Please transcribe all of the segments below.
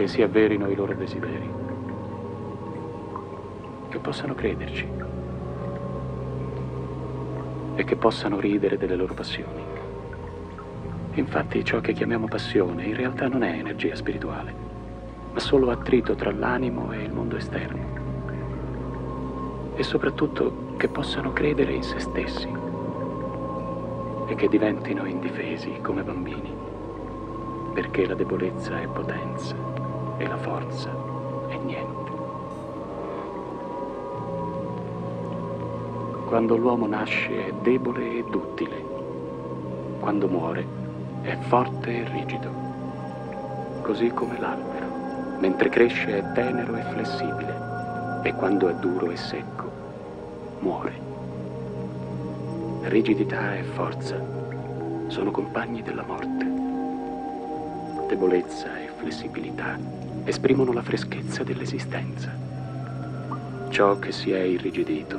che si avverino i loro desideri, che possano crederci e che possano ridere delle loro passioni. Infatti ciò che chiamiamo passione in realtà non è energia spirituale, ma solo attrito tra l'animo e il mondo esterno. E soprattutto che possano credere in se stessi e che diventino indifesi come bambini, perché la debolezza è potenza e la forza è niente. Quando l'uomo nasce è debole e duttile, quando muore è forte e rigido, così come l'albero, mentre cresce è tenero e flessibile, e quando è duro e secco muore. Rigidità e forza sono compagni della morte. Debolezza e flessibilità esprimono la freschezza dell'esistenza. Ciò che si è irrigidito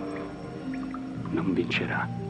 non vincerà.